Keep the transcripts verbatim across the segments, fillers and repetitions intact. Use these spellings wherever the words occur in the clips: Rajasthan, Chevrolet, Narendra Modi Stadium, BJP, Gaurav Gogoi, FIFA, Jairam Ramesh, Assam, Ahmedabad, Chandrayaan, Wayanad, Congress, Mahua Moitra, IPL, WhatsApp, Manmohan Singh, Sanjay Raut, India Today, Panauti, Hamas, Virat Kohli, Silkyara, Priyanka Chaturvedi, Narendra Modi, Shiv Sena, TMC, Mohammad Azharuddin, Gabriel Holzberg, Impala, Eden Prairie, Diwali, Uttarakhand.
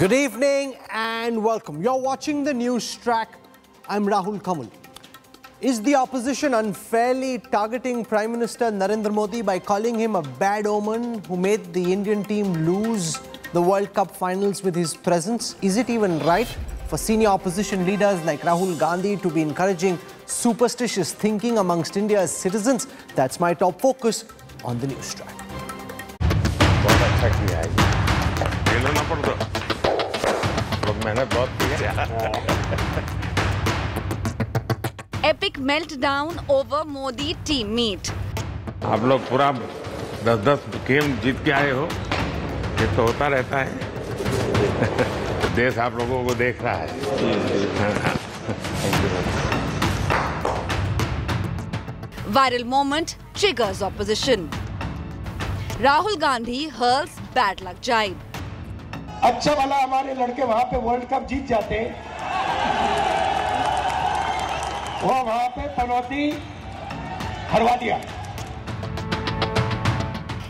Good evening and welcome. You're watching the Newstrack. I'm Rahul Kanwal. Is the opposition unfairly targeting Prime Minister Narendra Modi by calling him a bad omen who made the Indian team lose the World Cup Finals with his presence? Is it even right for senior opposition leaders like Rahul Gandhi to be encouraging superstitious thinking amongst India's citizens? That's my top focus on the Newstrack. Epic meltdown over Modi team meet. आप लोग पूरा ten ten game जीत के आए हो, ये तो होता रहता है। देश आप लोगों को देख रहा है। Viral moment triggers opposition. Rahul Gandhi hurls bad luck jibe. अच्छा वाला हमारे लड़के वहाँ पे वर्ल्ड कप जीत जाते, वो वहाँ पे पनौती हरवा दिया।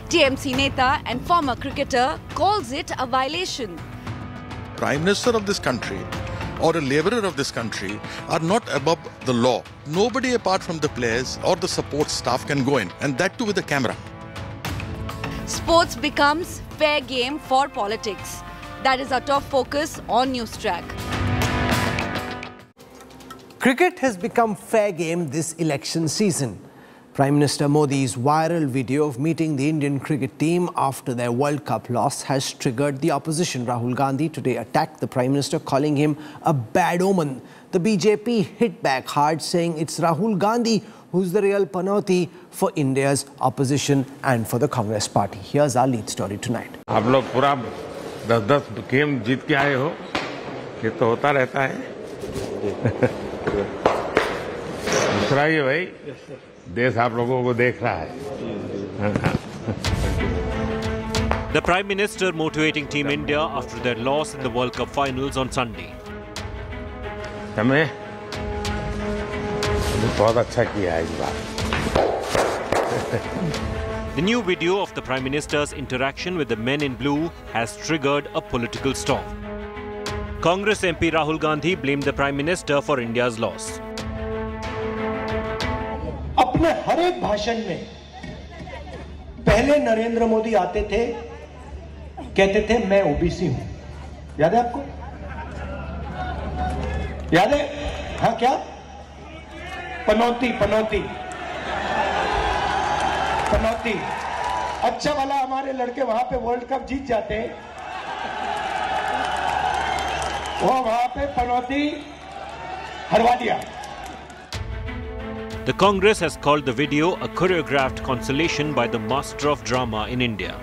T M C neta and former cricketer calls it a violation. Prime Minister of this country or a labourer of this country are not above the law. Nobody apart from the players or the support staff can go in, and that too with a camera. Sports becomes fair game for politics. That is our top focus on Newstrack. Cricket has become fair game this election season. Prime Minister Modi's viral video of meeting the Indian cricket team after their World Cup loss has triggered the opposition. Rahul Gandhi today attacked the Prime Minister, calling him a bad omen. The B J P hit back hard, saying it's Rahul Gandhi who's the real panauti for India's opposition and for the Congress party. Here's our lead story tonight. आप लोग पूरा ten ten game जीत के आए हो, ये तो होता रहता है। दूसरा ये भाई, देश आप लोगों को देख रहा है। The Prime Minister motivating Team India after their loss in the World Cup Finals on Sunday. हमें बहुत अच्छा किया इस बार। The new video of the Prime Minister's interaction with the men in blue has triggered a political storm. Congress M P Rahul Gandhi blamed the Prime Minister for India's loss. अपने हर एक भाषण में पहले नरेंद्र मोदी आते थे, कहते थे मैं O B C हूँ, याद है आपको? याद है? हाँ क्या? पनौती पनौती पनौती अच्छा वाला हमारे लड़के वहाँ पे वर्ल्ड कप जीत जाते, वो वहाँ पे पनौती हरवा दिया. The Congress has called the video a choreographed consolation by the master of drama in India.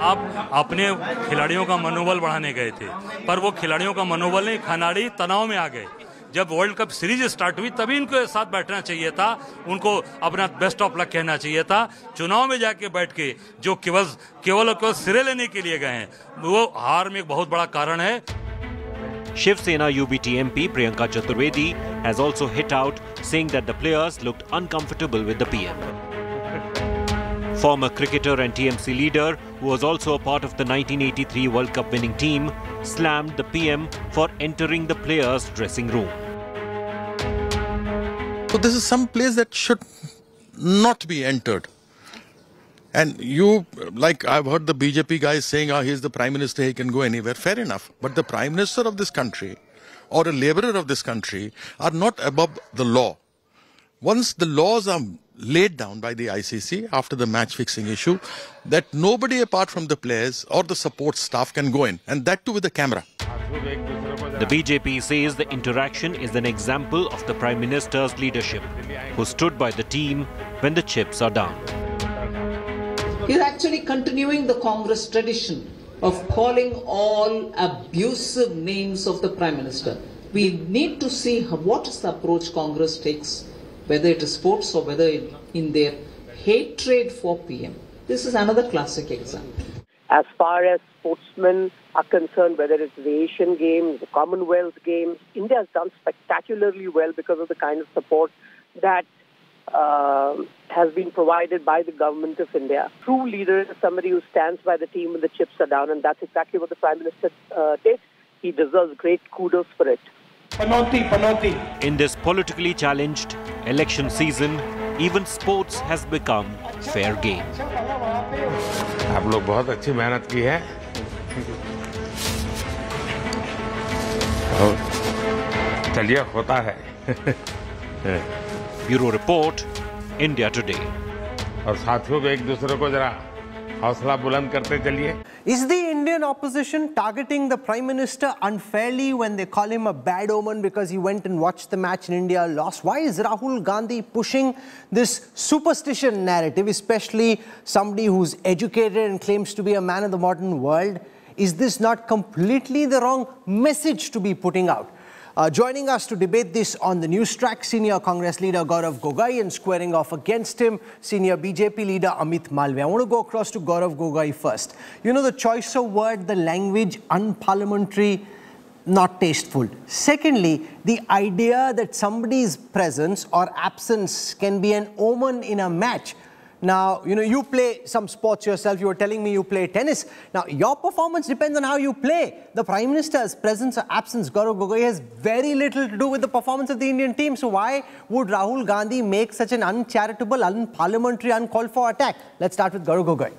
आप अपने खिलाड़ियों का मनोबल बढ़ाने गए थे, पर वो खिलाड़ियों का मनोबल नहीं, खिलाड़ी तनाव में आ गए. जब वर्ल्ड कप सीरीज स्टार्ट हुई तभी इनके साथ बैठना चाहिए था, उनको अपना बेस्ट ऑफ लक कहना चाहिए था. चुनाव में जाके बैठ के जो केवल केवल और केवल सिरे लेने के लिए गए हैं, वो हार में एक बहुत बड़ा कारण है. Shiv Sena UBT MP Priyanka Chaturvedi has also hit out, saying that the players looked uncomfortable with the PM. Former cricketer and T M C leader, who was also a part of the nineteen eighty-three World Cup winning team, slammed the P M for entering the players' dressing room. So this is some place that should not be entered. And you, like I've heard the B J P guys saying, oh, he's the Prime Minister, he can go anywhere. Fair enough. But the Prime Minister of this country or a labourer of this country are not above the law. Once the laws are laid down by the I C C after the match-fixing issue, that nobody apart from the players or the support staff can go in, and that too with a camera. The B J P says the interaction is an example of the Prime Minister's leadership, who stood by the team when the chips are down. He's actually continuing the Congress tradition of calling all abusive names of the Prime Minister. We need to see what is the approach Congress takes, whether it is sports or whether it, in their hatred for P M. This is another classic example. As far as sportsmen are concerned, whether it's the Asian Games, the Commonwealth Games, India has done spectacularly well because of the kind of support that uh, has been provided by the government of India. True leader is somebody who stands by the team when the chips are down, and that's exactly what the Prime Minister uh, did. He deserves great kudos for it. Panoti, Panoti. In this politically challenged election season, even sports has become fair game. आप लोग बहुत अच्छी मेहनत की है और चलिए होता है। Bureau report, India Today. और साथियों को एक दूसरे को जरा हौसला बुलंद करते चलिए। Is the Indian opposition targeting the Prime Minister unfairly when they call him a bad omen because he went and watched the match and India lost? Why is Rahul Gandhi pushing this superstition narrative, especially somebody who's educated and claims to be a man of the modern world? Is this not completely the wrong message to be putting out? Uh, joining us to debate this on the Newstrack, senior Congress leader Gaurav Gogoi, and squaring off against him, senior B J P leader Amit Malviya. I want to go across to Gaurav Gogoi first. You know, the choice of word, the language, unparliamentary, not tasteful. Secondly, the idea that somebody's presence or absence can be an omen in a match. Now, you know, you play some sports yourself. You were telling me you play tennis. Now, your performance depends on how you play. The Prime Minister's presence or absence, Gaurav Gogoi, has very little to do with the performance of the Indian team. So why would Rahul Gandhi make such an uncharitable, unparliamentary, uncalled for attack? Let's start with Gaurav Gogoi.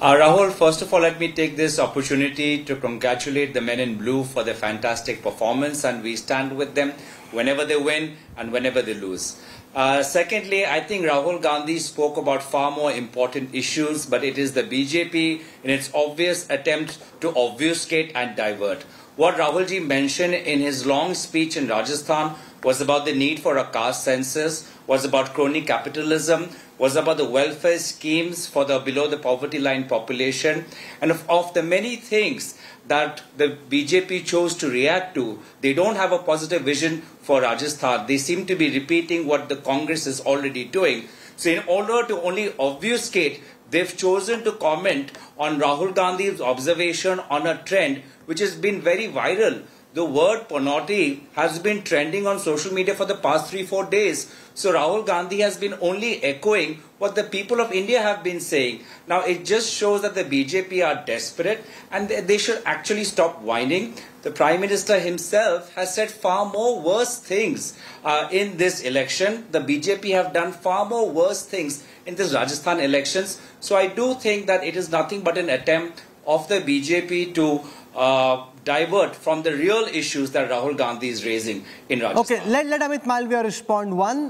Uh, Rahul, first of all, let me take this opportunity to congratulate the men in blue for their fantastic performance, and we stand with them whenever they win and whenever they lose. Uh, secondly, I think Rahul Gandhi spoke about far more important issues, but it is the B J P in its obvious attempt to obfuscate and divert. What Rahulji mentioned in his long speech in Rajasthan was about the need for a caste census, was about crony capitalism, was about the welfare schemes for the below the poverty line population. And of, of the many things that the B J P chose to react to, they don't have a positive vision for Rajasthan. They seem to be repeating what the Congress is already doing. So in order to only obfuscate, they've chosen to comment on Rahul Gandhi's observation on a trend which has been very viral. The word Panoti has been trending on social media for the past three, four days. So Rahul Gandhi has been only echoing what the people of India have been saying. Now, it just shows that the B J P are desperate and they should actually stop whining. The Prime Minister himself has said far more worse things uh, in this election. The B J P have done far more worse things in this Rajasthan elections. So I do think that it is nothing but an attempt of the B J P to Uh, divert from the real issues that Rahul Gandhi is raising in Rajasthan. Okay, let, let Amit Malviya respond. One,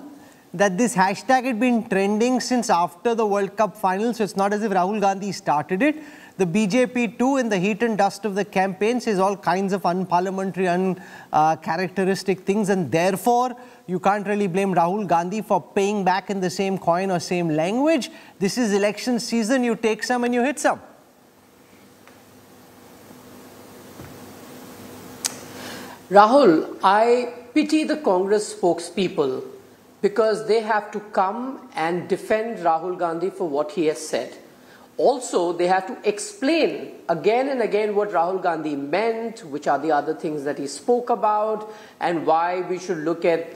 that this hashtag had been trending since after the World Cup Finals, so it's not as if Rahul Gandhi started it. The B J P too, in the heat and dust of the campaign, says all kinds of unparliamentary, uncharacteristic uh, things, and therefore you can't really blame Rahul Gandhi for paying back in the same coin or same language. This is election season, you take some and you hit some. Rahul, I pity the Congress spokespeople because they have to come and defend Rahul Gandhi for what he has said. Also, they have to explain again and again what Rahul Gandhi meant, which are the other things that he spoke about, and why we should look at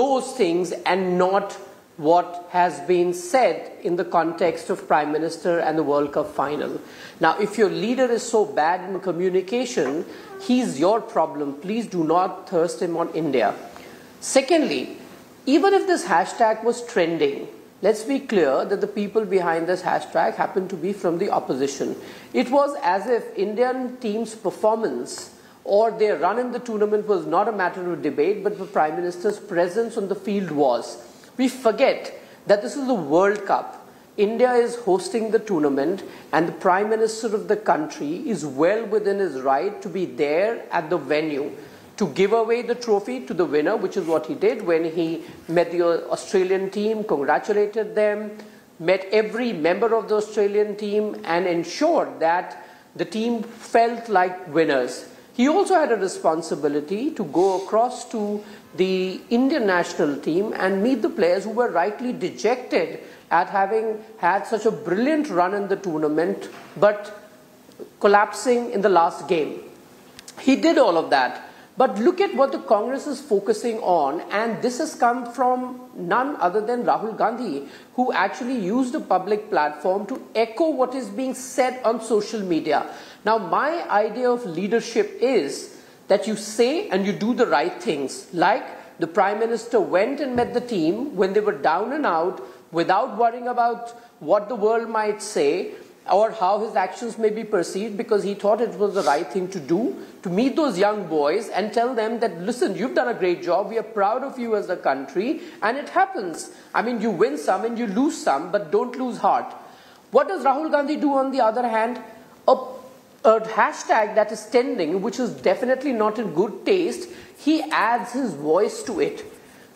those things and not what has been said in the context of Prime Minister and the World Cup final. Now, if your leader is so bad in communication, he's your problem. Please do not thirst him on India. Secondly, even if this hashtag was trending, let's be clear that the people behind this hashtag happen to be from the opposition. It was as if Indian team's performance or their run in the tournament was not a matter of debate, but the Prime Minister's presence on the field was. We forget that this is the World Cup. India is hosting the tournament, and the Prime Minister of the country is well within his right to be there at the venue to give away the trophy to the winner, which is what he did when he met the Australian team, congratulated them, met every member of the Australian team, and ensured that the team felt like winners. He also had a responsibility to go across to the Indian national team and meet the players who were rightly dejected at having had such a brilliant run in the tournament but collapsing in the last game. He did all of that. But look at what the Congress is focusing on, and this has come from none other than Rahul Gandhi, who actually used the public platform to echo what is being said on social media. Now, my idea of leadership is that you say and you do the right things, like the Prime Minister went and met the team when they were down and out without worrying about what the world might say or how his actions may be perceived, because he thought it was the right thing to do, to meet those young boys and tell them that, listen, you've done a great job, we are proud of you as a country, and it happens. I mean, you win some and you lose some, but don't lose heart. What does Rahul Gandhi do on the other hand? A, a hashtag that is trending, which is definitely not in good taste, he adds his voice to it.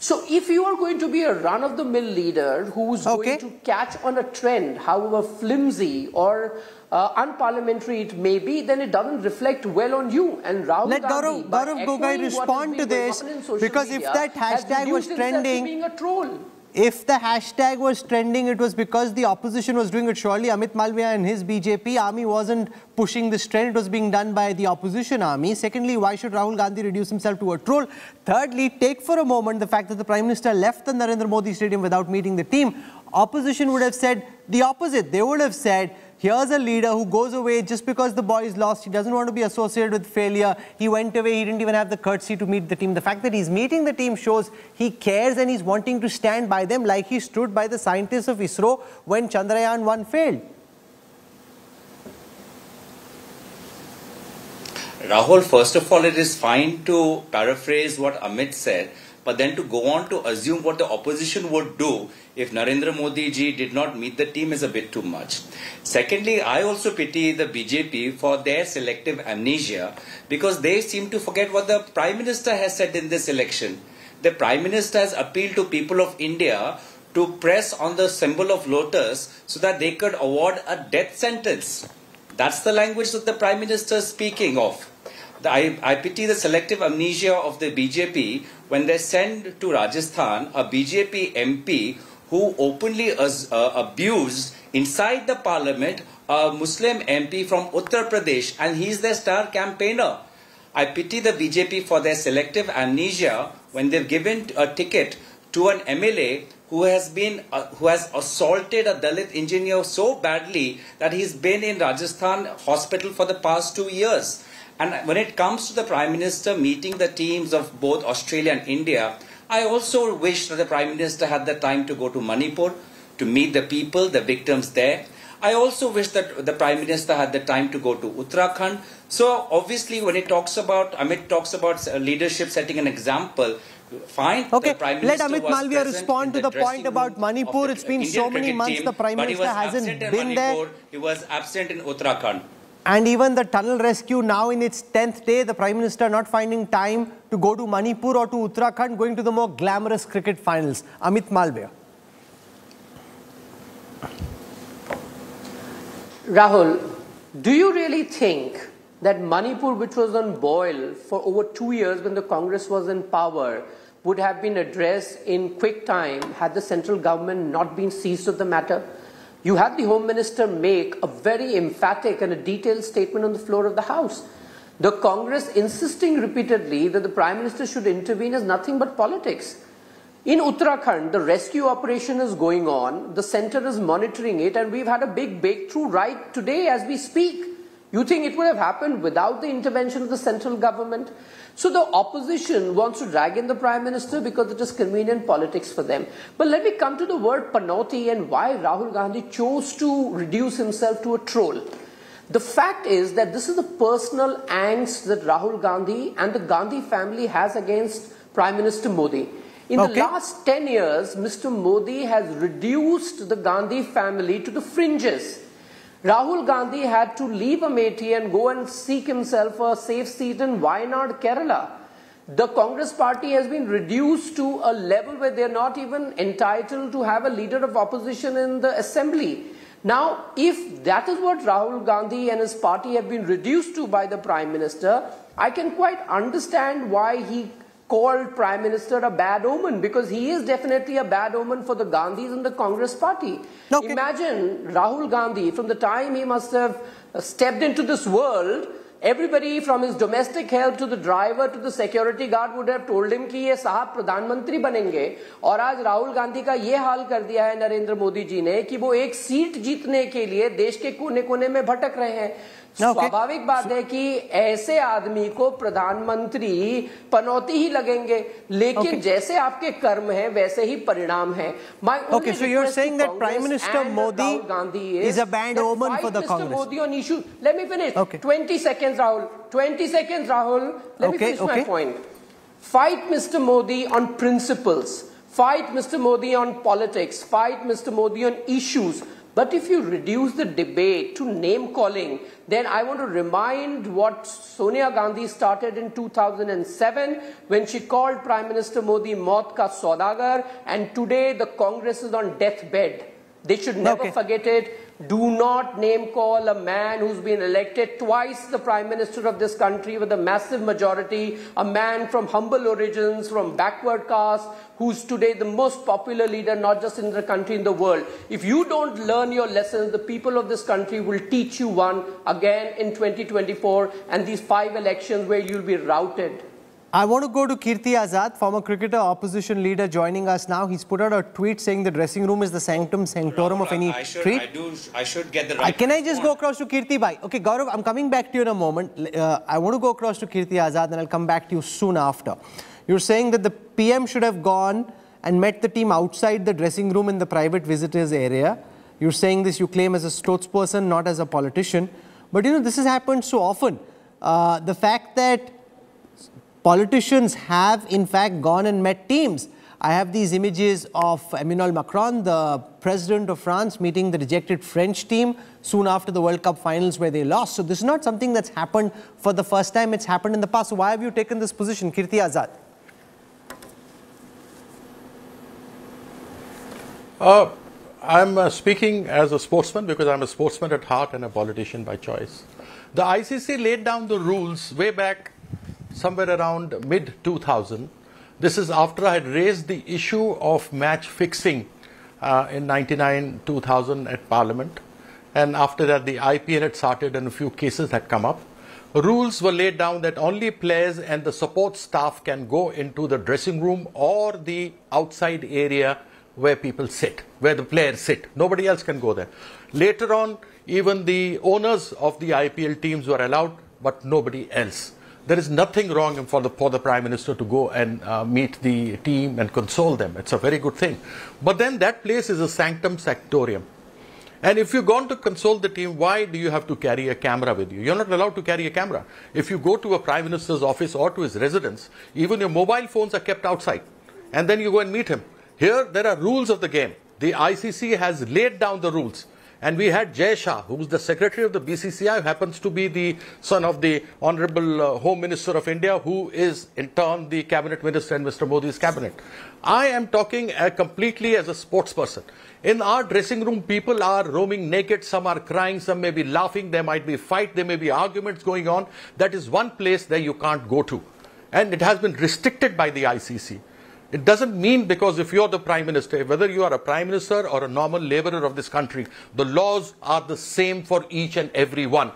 So if you are going to be a run-of-the-mill leader who's okay. going to catch on a trend, however flimsy or uh, unparliamentary it may be, then it doesn't reflect well on you. And Rahul Let Gandhi, Gaurav, Gaurav Gogoi respond to this, because if that hashtag was trending, being a troll. If the hashtag was trending, it was because the opposition was doing it. Surely Amit Malviya and his B J P army wasn't pushing this trend. It was being done by the opposition army. Secondly, why should Rahul Gandhi reduce himself to a troll? Thirdly, take for a moment the fact that the Prime Minister left the Narendra Modi Stadium without meeting the team. Opposition would have said the opposite. They would have said, here's a leader who goes away just because the boys lost. He doesn't want to be associated with failure. He went away. He didn't even have the courtesy to meet the team. The fact that he's meeting the team shows he cares and he's wanting to stand by them, like he stood by the scientists of ISRO when Chandrayaan one failed. Rahul, first of all, it is fine to paraphrase what Amit said, but then to go on to assume what the opposition would do if Narendra Modi ji did not meet the team is a bit too much. Secondly, I also pity the B J P for their selective amnesia, because they seem to forget what the Prime Minister has said in this election. The Prime Minister has appealed to people of India to press on the symbol of lotus so that they could award a death sentence. That's the language that the Prime Minister is speaking of. I, I pity the selective amnesia of the B J P when they send to Rajasthan a B J P M P who openly uh, abused inside the parliament a Muslim M P from Uttar Pradesh, and he's their star campaigner. I pity the B J P for their selective amnesia when they've given a ticket to an M L A who has been uh, who has assaulted a Dalit engineer so badly that he's been in Rajasthan hospital for the past two years. And when it comes to the Prime Minister meeting the teams of both Australia and India, I also wish that the Prime Minister had the time to go to Manipur to meet the people, the victims there. I also wish that the Prime Minister had the time to go to Uttarakhand. So obviously when it talks about, Amit talks about leadership setting an example, fine. Okay, let Amit Malviya respond to the point about Manipur. It's been so many months the Prime Minister hasn't been there. He was absent in Uttarakhand. And even the tunnel rescue now in its tenth day, the Prime Minister not finding time to go to Manipur or to Uttarakhand, going to the more glamorous cricket finals. Amit Malviya. Rahul, do you really think that Manipur, which was on boil for over two years when the Congress was in power, would have been addressed in quick time had the central government not been seized of the matter? You had the Home Minister make a very emphatic and a detailed statement on the floor of the House. The Congress insisting repeatedly that the Prime Minister should intervene is nothing but politics. In Uttarakhand, the rescue operation is going on, the centre is monitoring it, and we've had a big breakthrough right today as we speak. You think it would have happened without the intervention of the central government? So the opposition wants to drag in the Prime Minister because it is convenient politics for them. But let me come to the word panoti and why Rahul Gandhi chose to reduce himself to a troll. The fact is that this is the personal angst that Rahul Gandhi and the Gandhi family has against Prime Minister Modi. In okay. the last ten years, Mister Modi has reduced the Gandhi family to the fringes. Rahul Gandhi had to leave Amethi and go and seek himself a safe seat in Wayanad, Kerala. The Congress party has been reduced to a level where they are not even entitled to have a leader of opposition in the assembly. Now, if that is what Rahul Gandhi and his party have been reduced to by the Prime Minister, I can quite understand why he called Prime Minister a bad omen, because he is definitely a bad omen for the Gandhis and the Congress party. Okay. Imagine Rahul Gandhi, from the time he must have stepped into this world everybody from his domestic help to the driver to the security guard would have told him कि ये साहब प्रधानमंत्री बनेंगे और आज राहुल गांधी का ये हाल कर दिया है नरेंद्र मोदी जी ने कि वो एक सीट जीतने के लिए देश के कोने-कोने में भटक रहे हैं. स्वाभाविक बात है कि ऐसे आदमी को प्रधानमंत्री पनौती ही लगेंगे लेकिन जैसे आपके कर्म हैं वैसे ही परिणाम हैं. Okay, so you're saying that Prime Minister Modi is a bad omen for the Congress. Mister Modi on issue. Let me finish. Okay. twenty seconds, Rahul. twenty seconds, Rahul. Let me finish my point. Fight Mister Modi on principles. Fight Mister Modi on politics. Fight Mister Modi on issues. But if you reduce the debate to name-calling, then I want to remind what Sonia Gandhi started in two thousand seven when she called Prime Minister Modi Maut ka Saudagar, and today the Congress is on deathbed. They should never okay. forget it. Do not name-call a man who's been elected twice the Prime Minister of this country with a massive majority, a man from humble origins, from backward caste, who's today the most popular leader, not just in the country, in the world. If you don't learn your lessons, the people of this country will teach you one again in twenty twenty-four and these five elections where you'll be routed. I want to go to Kirti Azad, former cricketer, opposition leader, joining us now. He's put out a tweet saying the dressing room is the sanctum sanctorum of any tweet. I do. I should get the right. Can I just go across to Kirti bhai? Okay, Gaurav, I'm coming back to you in a moment. Uh, I want to go across to Kirti Azad and I'll come back to you soon after. You're saying that the P M should have gone and met the team outside the dressing room in the private visitors area. You're saying this, you claim, as a sportsperson, not as a politician. But you know, this has happened so often. Uh, the fact that politicians have, in fact, gone and met teams. I have these images of Emmanuel Macron, the president of France, meeting the rejected French team soon after the World Cup Finals where they lost. So this is not something that's happened for the first time. It's happened in the past. So why have you taken this position, Kirti Azad? Uh, I'm uh, speaking as a sportsman because I'm a sportsman at heart and a politician by choice. The I C C laid down the rules way back somewhere around mid two thousand. This is after I had raised the issue of match fixing uh, in ninety-nine two thousand at Parliament. And after that, the I P L had started and a few cases had come up. Rules were laid down that only players and the support staff can go into the dressing room or the outside area where people sit, where the players sit. Nobody else can go there. Later on, even the owners of the I P L teams were allowed, but nobody else. There is nothing wrong for the, for the Prime Minister to go and uh, meet the team and console them. It's a very good thing. But then that place is a sanctum sanctorum. And if you're going to console the team, why do you have to carry a camera with you? You're not allowed to carry a camera. If you go to a Prime Minister's office or to his residence, even your mobile phones are kept outside. And then you go and meet him. Here, there are rules of the game. The I C C has laid down the rules. And we had Jay Shah, who was the secretary of the B C C I, who happens to be the son of the Honorable uh, Home Minister of India, who is in turn the cabinet minister in Mister Modi's cabinet. I am talking uh, completely as a sportsperson. In our dressing room, people are roaming naked. Some are crying. Some may be laughing. There might be fight. There may be arguments going on. That is one place that you can't go to. And it has been restricted by the I C C. It doesn't mean because if you're the Prime Minister, whether you are a Prime Minister or a normal labourer of this country, the laws are the same for each and every one.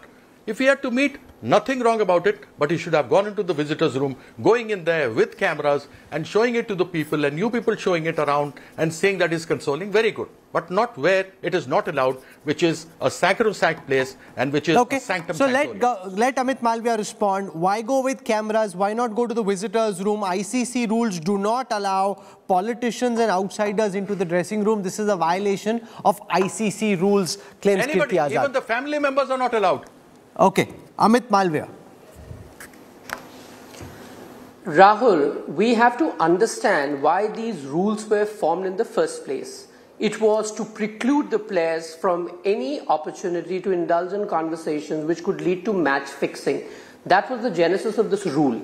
If he had to meet, nothing wrong about it, but he should have gone into the visitors' room, going in there with cameras and showing it to the people and new people showing it around and saying that is consoling, very good. But not where it is not allowed, which is a sacrosanct place and which is okay. a sanctum so sanctorium. So let, let Amit Malviya respond. Why go with cameras? Why not go to the visitors' room? I C C rules do not allow politicians and outsiders into the dressing room. This is a violation of I C C rules, claims Anybody, Kirti Azad. Even the family members are not allowed. Okay. Amit Malviya. Rahul, we have to understand why these rules were formed in the first place. It was to preclude the players from any opportunity to indulge in conversations which could lead to match fixing. That was the genesis of this rule.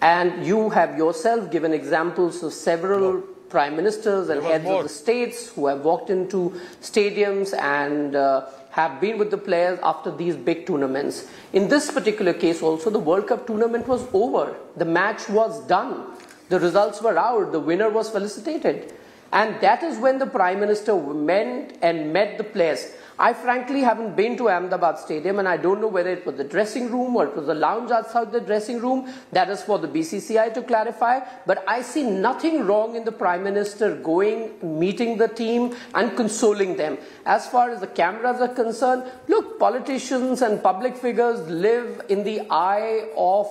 And you have yourself given examples of several prime ministers and heads of the states who have walked into stadiums and uh, have been with the players after these big tournaments. In this particular case also, the World Cup tournament was over. The match was done. The results were out. The winner was felicitated. And that is when the Prime Minister went and met the players. I frankly haven't been to Ahmedabad Stadium, and I don't know whether it was the dressing room or it was the lounge outside the dressing room. That is for the B C C I to clarify. But I see nothing wrong in the Prime Minister going, meeting the team and consoling them. As far as the cameras are concerned, look, politicians and public figures live in the eye of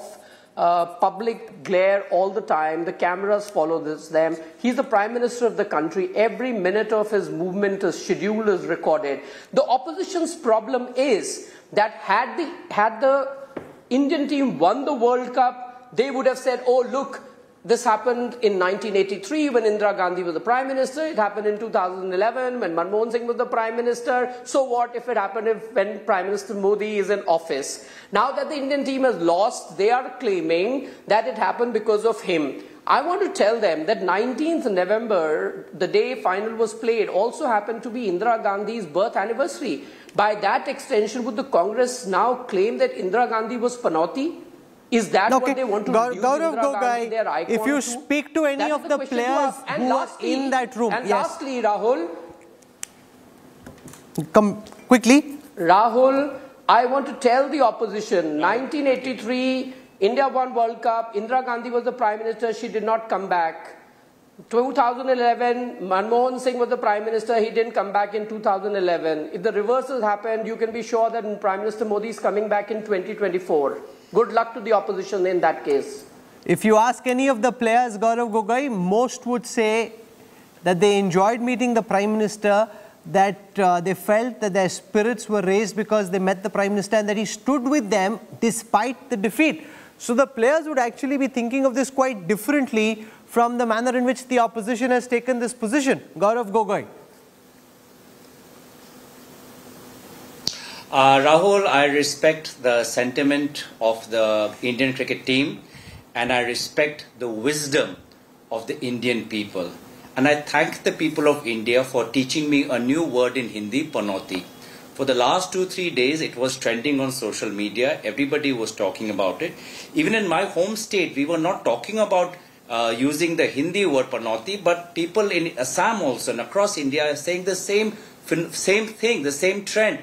Uh, public glare all the time. The cameras follow this, them. He's the Prime Minister of the country. Every minute of his movement, his schedule is recorded. The opposition's problem is that had the, had the Indian team won the World Cup, they would have said, oh, look, this happened in nineteen eighty-three when Indira Gandhi was the Prime Minister. It happened in two thousand eleven when Manmohan Singh was the Prime Minister. So what if it happened if, when Prime Minister Modi is in office? Now that the Indian team has lost, they are claiming that it happened because of him. I want to tell them that nineteenth November, the day final was played, also happened to be Indira Gandhi's birth anniversary. By that extension, would the Congress now claim that Indira Gandhi was Panauti? Is that okay. What they want to Gaurav, Gaurav Gogoi, if you to? speak to any That's of the, the players who lastly, are in that room. And yes. lastly, Rahul. Come quickly. Rahul, I want to tell the opposition, nineteen eighty-three, India won World Cup, Indira Gandhi was the Prime Minister, she did not come back. twenty eleven, Manmohan Singh was the Prime Minister, he didn't come back in two thousand eleven. If the reverse has happened, you can be sure that Prime Minister Modi is coming back in twenty twenty-four. Good luck to the opposition in that case. If you ask any of the players, Gaurav Gogoi, most would say that they enjoyed meeting the Prime Minister, that uh, they felt that their spirits were raised because they met the Prime Minister and that he stood with them despite the defeat. So the players would actually be thinking of this quite differently from the manner in which the opposition has taken this position. Gaurav Gogoi. Uh, Rahul, I respect the sentiment of the Indian cricket team and I respect the wisdom of the Indian people. And I thank the people of India for teaching me a new word in Hindi, Panauti. For the last two, three days, it was trending on social media. Everybody was talking about it. Even in my home state, we were not talking about uh, using the Hindi word Panauti, but people in Assam also and across India are saying the same, same thing, the same trend.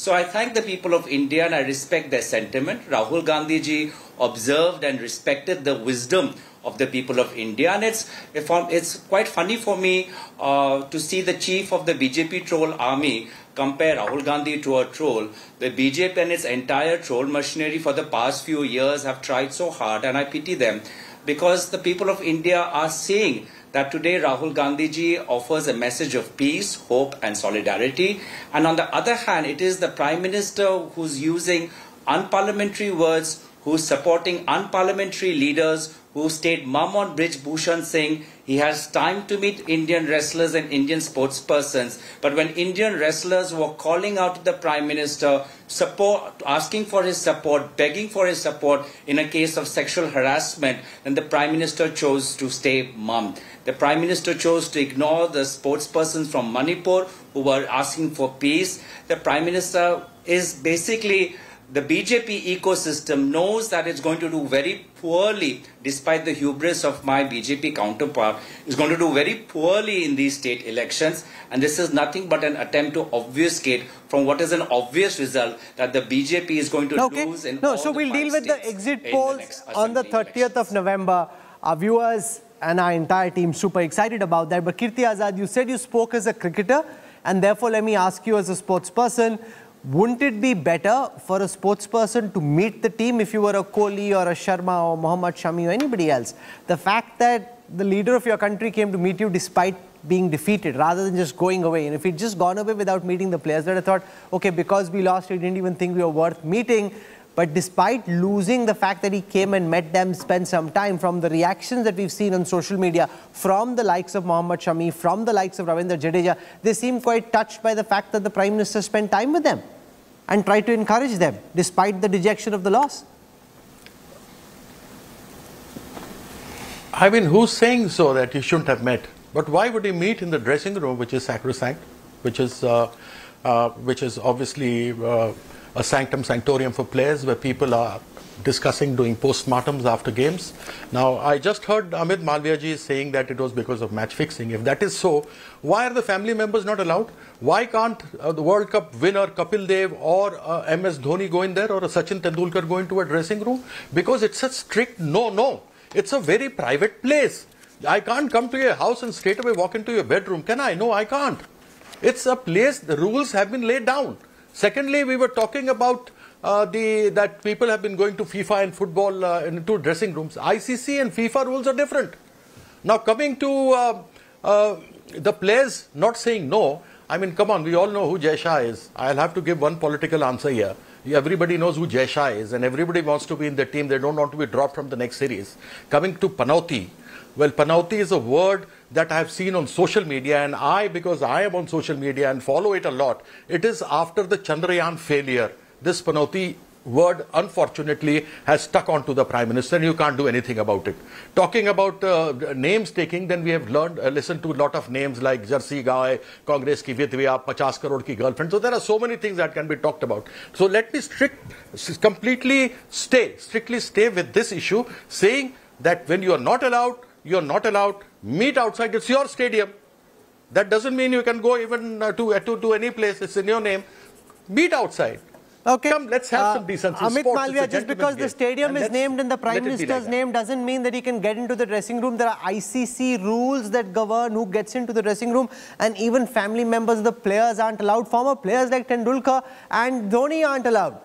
So I thank the people of India and I respect their sentiment. Rahul Gandhi ji observed and respected the wisdom of the people of India. And it's, it's quite funny for me uh, to see the chief of the B J P troll army compare Rahul Gandhi to a troll. The B J P and its entire troll machinery for the past few years have tried so hard, and I pity them, because the people of India are seeing that today Rahul Gandhi ji offers a message of peace, hope and solidarity. And on the other hand, it is the Prime Minister who's using unparliamentary words, who's supporting unparliamentary leaders, who stayed mum on Brij Bhushan Singh. He has time to meet Indian wrestlers and Indian sportspersons. But when Indian wrestlers were calling out to the Prime Minister, support, asking for his support, begging for his support in a case of sexual harassment, then the Prime Minister chose to stay mum. The Prime Minister chose to ignore the sportspersons from Manipur who were asking for peace. The Prime Minister is basically... The B J P ecosystem knows that it's going to do very poorly, despite the hubris of my B J P counterpart, is going to do very poorly in these state elections. And this is nothing but an attempt to obfuscate from what is an obvious result that the B J P is going to okay. lose in no, all so the we'll deal with the exit polls the on the thirtieth of November. Our viewers and our entire team super excited about that. But Kirti Azad, you said you spoke as a cricketer, and therefore let me ask you as a sportsperson, wouldn't it be better for a sportsperson to meet the team if you were a Kohli or a Sharma or Mohammad Shami or anybody else? The fact that the leader of your country came to meet you despite being defeated rather than just going away. And if he'd just gone away without meeting the players, that I thought, okay, because we lost, we didn't even think we were worth meeting. But despite losing, the fact that he came and met them, spent some time, from the reactions that we've seen on social media, from the likes of Mohammad Shami, from the likes of Ravindra Jadeja, they seem quite touched by the fact that the Prime Minister spent time with them and tried to encourage them, despite the dejection of the loss. I mean, who's saying so that he shouldn't have met? But why would he meet in the dressing room, which is sacrosanct, which is, uh, uh, which is obviously... Uh, a sanctum sanctorum for players where people are discussing doing postmortems after games. Now, I just heard Amit Malviya ji saying that it was because of match fixing. If that is so, why are the family members not allowed? Why can't uh, the World Cup winner Kapil Dev or uh, M S Dhoni go in there, or a Sachin Tendulkar go into a dressing room? Because it's a strict no-no. It's a very private place. I can't come to your house and straight away walk into your bedroom. Can I? No, I can't. It's a place, the rules have been laid down. Secondly, we were talking about uh, the that people have been going to FIFA and football uh, into dressing rooms. I C C and FIFA rules are different. Now, coming to uh, uh, the players not saying no, I mean, come on, we all know who Jay Shah is. I'll have to give one political answer here. Everybody knows who Jay Shah is, and everybody wants to be in the team. They don't want to be dropped from the next series. Coming to Panauti. Well, Panauti is a word that I have seen on social media, and I, because I am on social media and follow it a lot, it is after the Chandrayaan failure. This Panauti word, unfortunately, has stuck onto the Prime Minister, and you can't do anything about it. Talking about uh, names taking, then we have learned, uh, listened to a lot of names like Jersey Guy, Congress ki Vidhya, fifty crore ki girlfriend. So there are so many things that can be talked about. So let me strict, completely stay, strictly stay with this issue, saying that when you are not allowed, you're not allowed, meet outside, it's your stadium. That doesn't mean you can go even to, to, to any place, it's in your name. Meet outside. Okay. Come, let's have uh, some decency. Amit Malviya, just because game. The stadium and is named and the Prime Minister's like name doesn't mean that he can get into the dressing room. There are I C C rules that govern who gets into the dressing room, and even family members of the players aren't allowed. Former players like Tendulkar and Dhoni aren't allowed.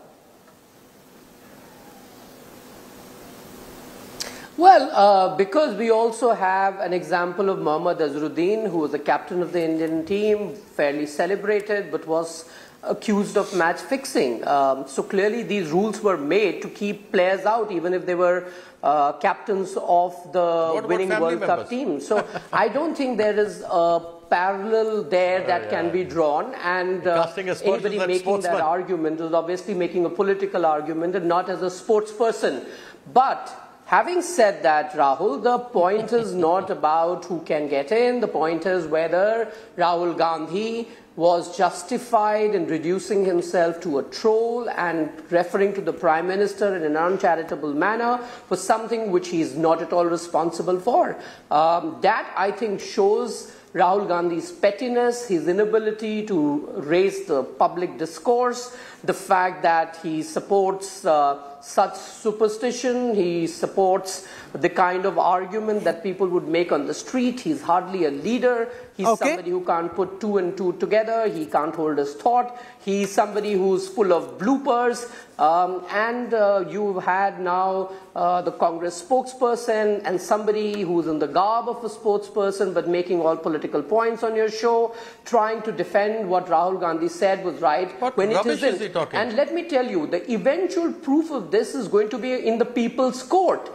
Well, uh, because we also have an example of Mohammad Azharuddin, who was the captain of the Indian team, fairly celebrated, but was accused of match fixing. Um, so clearly these rules were made to keep players out, even if they were uh, captains of the what winning World members? Cup team. So I don't think there is a parallel there uh, that yeah. can be drawn, and uh, anybody making sportsman. that argument is obviously making a political argument and not as a sports person. But having said that, Rahul, the point is not about who can get in. The point is whether Rahul Gandhi was justified in reducing himself to a troll and referring to the Prime Minister in an uncharitable manner for something which he is not at all responsible for. Um, that, I think, shows Rahul Gandhi's pettiness, his inability to raise the public discourse, the fact that he supports uh, such superstition, he supports the kind of argument that people would make on the street. He's hardly a leader. He's okay. somebody who can't put two and two together. He can't hold his thought. He's somebody who's full of bloopers. Um, and uh, you've had now uh, the Congress spokesperson and somebody who's in the garb of a spokesperson but making all political points on your show, trying to defend what Rahul Gandhi said was right what when it isn't. Is he talking? And let me tell you, the eventual proof of this is going to be in the people's court.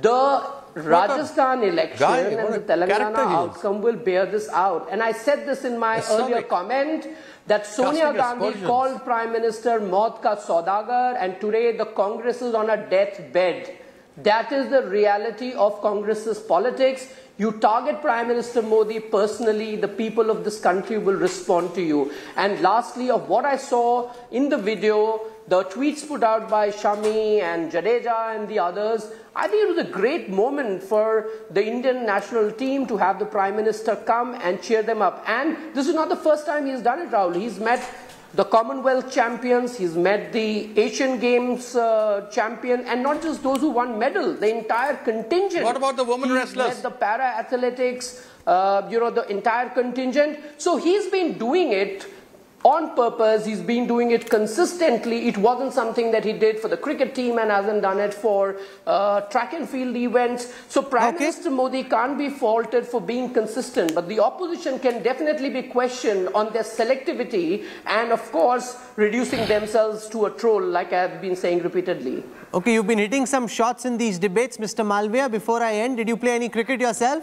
The Rajasthan election guy, and the Telangana outcome will bear this out. And I said this in my Islamic. earlier comment that Sonia Gandhi called Prime Minister Maut ka Saudagar, and today the Congress is on a deathbed. That is the reality of Congress's politics. You target Prime Minister Modi personally, the people of this country will respond to you. And lastly, of what I saw in the video, the tweets put out by Shami and Jadeja and the others, I think it was a great moment for the Indian national team to have the Prime Minister come and cheer them up. And this is not the first time he's done it, Rahul. He's met the Commonwealth champions, he's met the Asian Games uh, champion, and not just those who won medals, the entire contingent. What about the women wrestlers? He's met the para-athletics, uh, you know, the entire contingent. So he's been doing it on purpose, he's been doing it consistently. It wasn't something that he did for the cricket team and hasn't done it for uh, track and field events. So Prime okay. Minister Modi can't be faulted for being consistent, but the opposition can definitely be questioned on their selectivity and, of course, reducing themselves to a troll, like I've been saying repeatedly. Okay, you've been hitting some shots in these debates, Mister Malviya. Before I end, did you play any cricket yourself?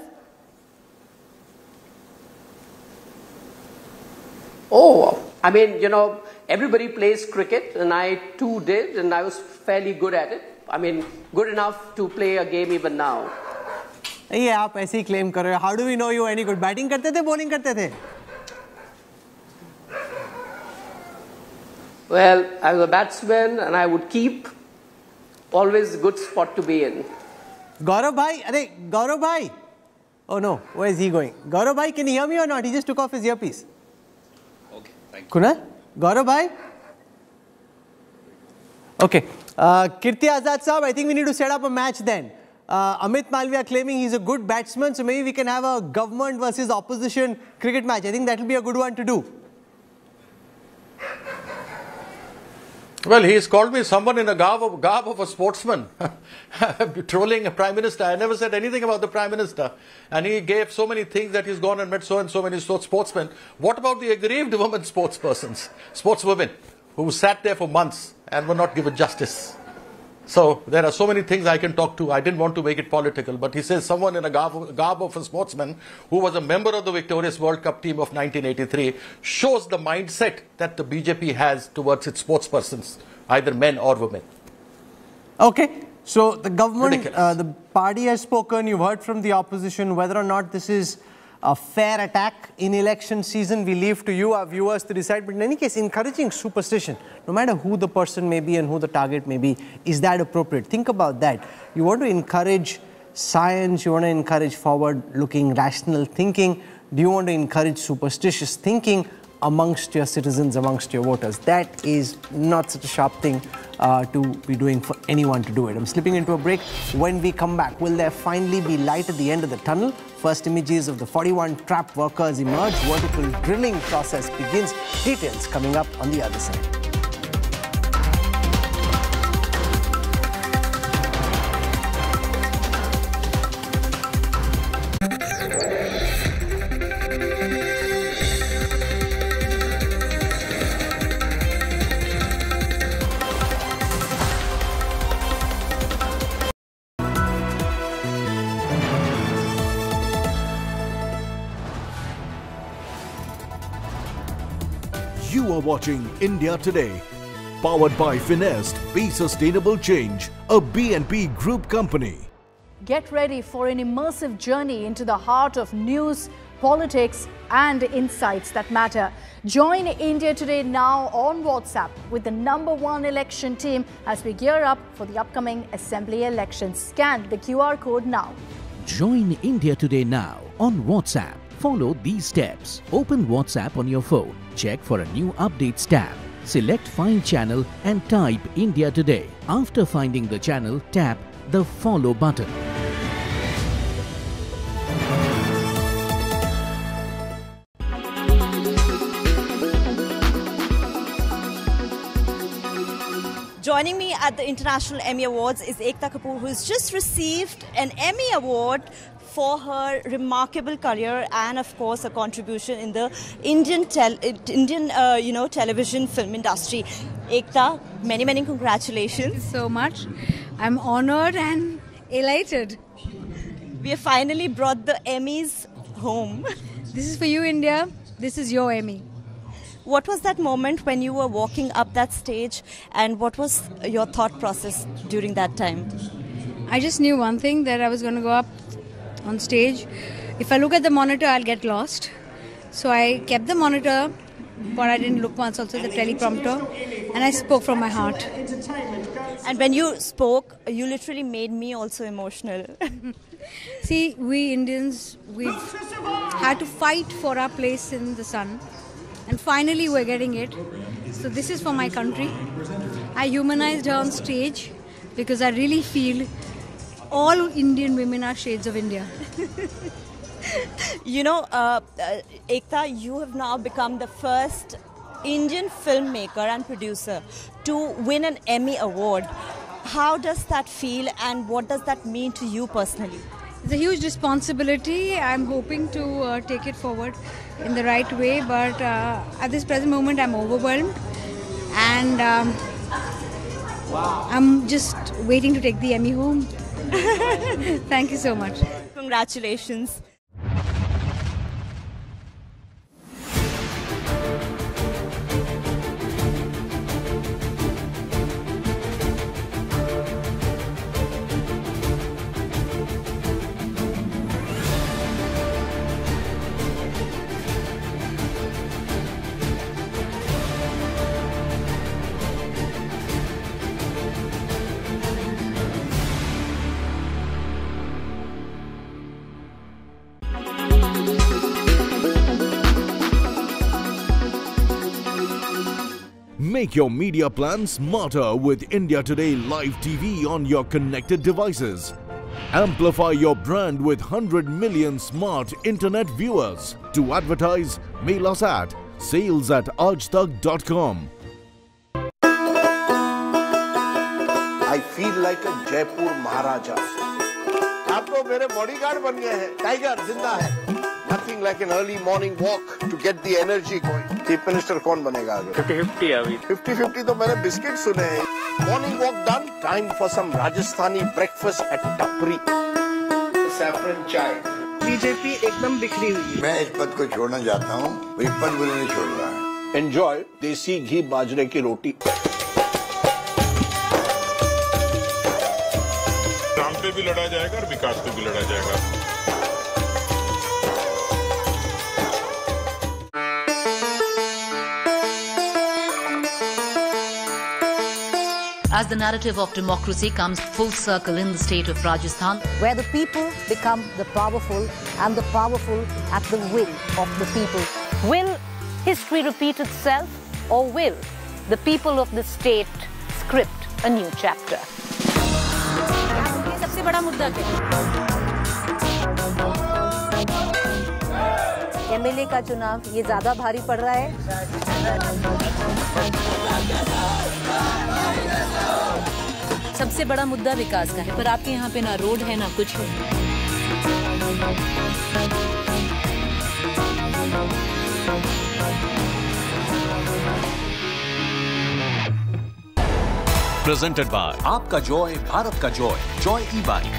Oh, I mean, you know, everybody plays cricket, and I too did, and I was fairly good at it. I mean, good enough to play a game even now. Yeah, आप ऐसे ही claim कर रहे हो. How do we know you any good? Batting करते थे, bowling करते थे? Well, I was a batsman, and I would keep. always a good spot to be in. Gaurav bhai, are Gaurav bhai. Oh no, where is he going? Gaurav bhai, can you hear me or not? He just took off his earpiece. Okay, thank you. Kunal? Gaurav bhai? Okay. Uh, Kirti Azad sahab, I think we need to set up a match then. Uh, Amit Malviya claiming he's a good batsman, so maybe we can have a government versus opposition cricket match. I think that will be a good one to do. Well, he's called me someone in a garb of, garb of a sportsman, trolling a Prime Minister. I never said anything about the Prime Minister. And he gave so many things that he's gone and met so and so many sportsmen. What about the aggrieved women sportspersons, sportswomen, who sat there for months and were not given justice? So there are so many things I can talk to. I didn't want to make it political. But he says someone in a garb, garb of a sportsman who was a member of the victorious World Cup team of nineteen eighty-three shows the mindset that the B J P has towards its sportspersons, either men or women. Okay. So the government, uh, the party has spoken. You've heard from the opposition. Whether or not this is a fair attack in election season, we leave to you, our viewers, to decide. But in any case, encouraging superstition, no matter who the person may be and who the target may be, is that appropriate? Think about that. You want to encourage science, you want to encourage forward-looking rational thinking. Do you want to encourage superstitious thinking amongst your citizens, amongst your voters? That is not such a sharp thing uh, to be doing for anyone to do it. I'm slipping into a break. When we come back, will there finally be light at the end of the tunnel? First images of the forty-one trap workers emerge. Vertical drilling process begins. Details coming up on the other side. Watching India Today, powered by Finest. Be Sustainable Change, a B N P group company. Get ready for an immersive journey into the heart of news, politics and insights that matter. Join India Today now on WhatsApp with the number one election team as we gear up for the upcoming assembly elections. Scan the Q R code now. Join India Today now on WhatsApp. Follow these steps. Open WhatsApp on your phone. Check for a new updates tab. Select Find Channel and type India Today. After finding the channel, tap the Follow button. Joining me at the International Emmy Awards is Ekta Kapoor, who has just received an Emmy Award for her remarkable career and, of course, a contribution in the Indian, tel Indian uh, you know, television film industry. Ekta, many, many congratulations. Thank you so much. I'm honoured and elated. We have finally brought the Emmys home. This is for you, India. This is your Emmy. What was that moment when you were walking up that stage, and what was your thought process during that time? I just knew one thing, that I was going to go up on stage. If I look at the monitor, I'll get lost. So I kept the monitor, but I didn't look once also at the teleprompter, and I spoke from my heart. And when you spoke, you literally made me also emotional. See, we Indians, we've had to fight for our place in the sun, and finally we're getting it. So this is for my country. I humanized her on stage because I really feel all Indian women are shades of India. You know, uh, uh, Ekta, you have now become the first Indian filmmaker and producer to win an Emmy Award. How does that feel, and what does that mean to you personally? It's a huge responsibility. I'm hoping to uh, take it forward in the right way, but uh, at this present moment, I'm overwhelmed, and um, wow. I'm just waiting to take the Emmy home. Thank you so much. Congratulations. Make your media plan smarter with India Today Live T V on your connected devices. Amplify your brand with one hundred million smart internet viewers. To advertise, mail us at sales at aaj tak dot com. I feel like a Jaipur Maharaja. आप लोग मेरे bodyguard बन गए हैं. Tiger जिंदा है. Nothing like an early morning walk to get the energy going. Chief Minister कौन बनेगा आगे? fifty fifty अभी. fifty fifty तो मैंने बिस्किट सुने हैं. Morning walk done. Time for some Rajasthani breakfast at Tapri. Saffron chai. B J P एकदम बिखरी हुई है. मैं इस पद को छोड़ना चाहता हूँ. विपद बुरे नहीं छोड़ रहा है. Enjoy देसी घी बाजरे की रोटी. काम पे भी लड़ा जाएगा और विकास पे भी लड़ा जाएगा. As the narrative of democracy comes full circle in the state of Rajasthan, where the people become the powerful and the powerful at the will of the people. Will history repeat itself, or will the people of the state script a new chapter? सबसे बड़ा मुद्दा क्या? M L A का चुनाव ये ज़्यादा भारी पड़ रहा है. सबसे बड़ा मुद्दा विकास का है, पर आपके यहाँ पे ना रोड है ना कुछ है. प्रेजेंटेड बाय आपका जॉय, भारत का Joy, Joy E bike.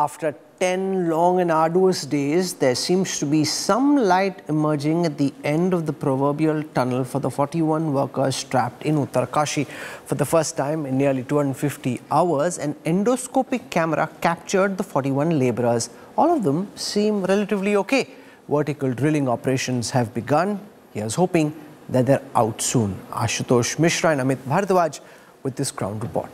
After ten long and arduous days, there seems to be some light emerging at the end of the proverbial tunnel for the forty-one workers trapped in Uttarkashi. For the first time in nearly two hundred fifty hours, an endoscopic camera captured the forty-one labourers. All of them seem relatively okay. Vertical drilling operations have begun. Here's hoping that they're out soon. Ashutosh Mishra and Amit Bharadwaj with this ground report.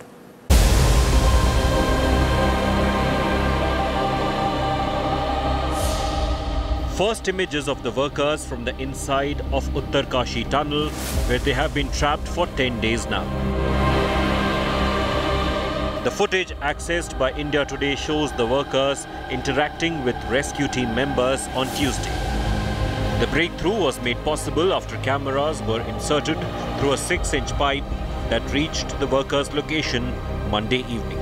First images of the workers from the inside of Uttarkashi tunnel, where they have been trapped for ten days now. The footage accessed by India Today shows the workers interacting with rescue team members on Tuesday. The breakthrough was made possible after cameras were inserted through a six inch pipe that reached the workers' location Monday evening.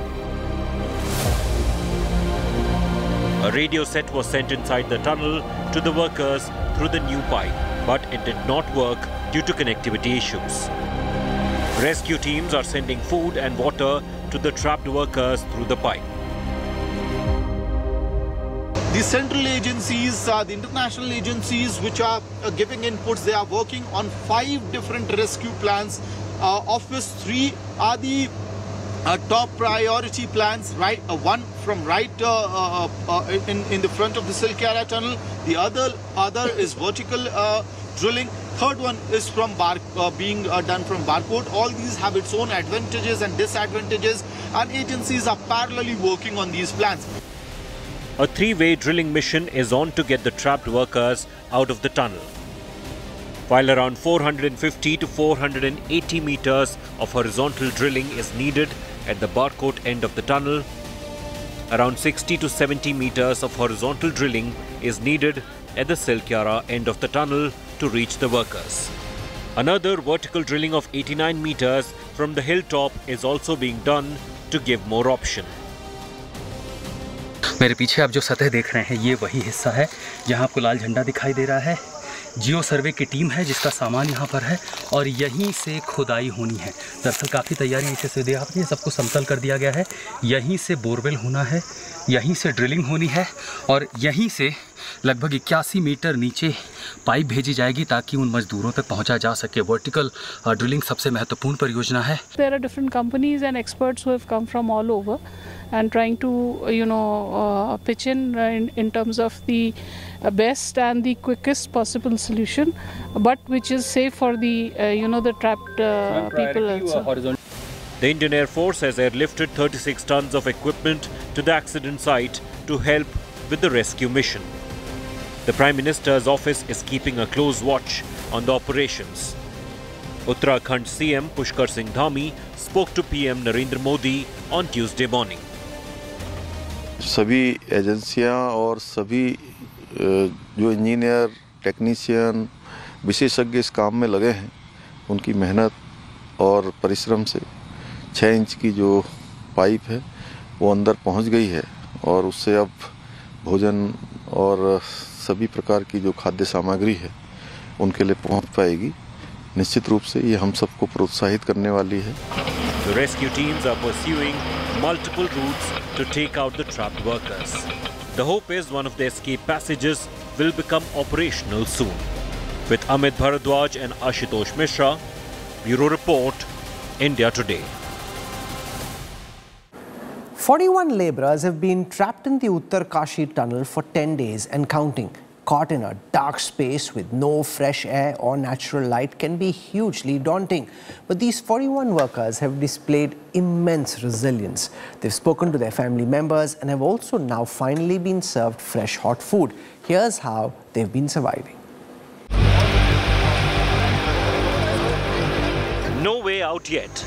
A radio set was sent inside the tunnel to the workers through the new pipe, but it did not work due to connectivity issues. Rescue teams are sending food and water to the trapped workers through the pipe. The central agencies, uh, the international agencies which are uh, giving inputs, they are working on five different rescue plans, uh, of which three are the Uh, top priority plans, right? Uh, one from right uh, uh, uh, in, in the front of the Silkyara tunnel. The other other is vertical uh, drilling. Third one is from bar, uh, being uh, done from barcode. All these have its own advantages and disadvantages, and agencies are parallelly working on these plans. A three-way drilling mission is on to get the trapped workers out of the tunnel. While around four hundred fifty to four hundred eighty meters of horizontal drilling is needed at the barcode end of the tunnel, around sixty to seventy meters of horizontal drilling is needed at the Silkyara end of the tunnel to reach the workers. Another vertical drilling of eighty-nine meters from the hilltop is also being done to give more option. मेरे पीछे आप जो सतह देख रहे हैं ये वही हिस्सा है जहां आपको लाल झंडा दिखाई दे रहा है. जियो सर्वे की टीम है जिसका सामान यहाँ पर है और यहीं से खुदाई होनी है. दरअसल काफ़ी तैयारी इसे से दिया आपने, सबको समतल कर दिया गया है. यहीं से बोरवेल होना है, यहीं से ड्रिलिंग होनी है और यहीं से लगभग इक्यासी मीटर नीचे पाइप भेजी जाएगी ताकि उन मजदूरों तक पहुंचा जा सके. वर्टिकल ड्रिलिंग सबसे महत्वपूर्ण परियोजना है. There are different companies and experts who have come from all over and trying to you know pitch in in terms of the best and the quickest possible solution but which is safe for the you know the trapped people also. The Indian Air Force has airlifted thirty-six tons of equipment to the accident site to help with the rescue mission. The Prime Minister's office is keeping a close watch on the operations. Uttarakhand C M Pushkar Singh Dhami spoke to P M Narendra Modi on Tuesday morning. सभी एजेंसियां और सभी जो engineer, technician, विशेषज्ञ इस काम में लगे हैं, उनकी मेहनत और परिश्रम से छः इंच की जो पाइप है वो अंदर पहुंच गई है और उससे अब भोजन और सभी प्रकार की जो खाद्य सामग्री है उनके लिए पहुंच पाएगी। निश्चित रूप से ये हम सबको प्रोत्साहित करने वाली है। The rescue teams are pursuing multiple routes to take out the trapped workers. The hope is one of the escape passages will become operational soon. With Amit Bharadwaj and Ashutosh Mishra, Bureau Report, India Today. forty-one labourers have been trapped in the Uttarkashi tunnel for ten days and counting. Caught in a dark space with no fresh air or natural light can be hugely daunting. But these forty-one workers have displayed immense resilience. They've spoken to their family members and have also now finally been served fresh hot food. Here's how they've been surviving. No way out yet.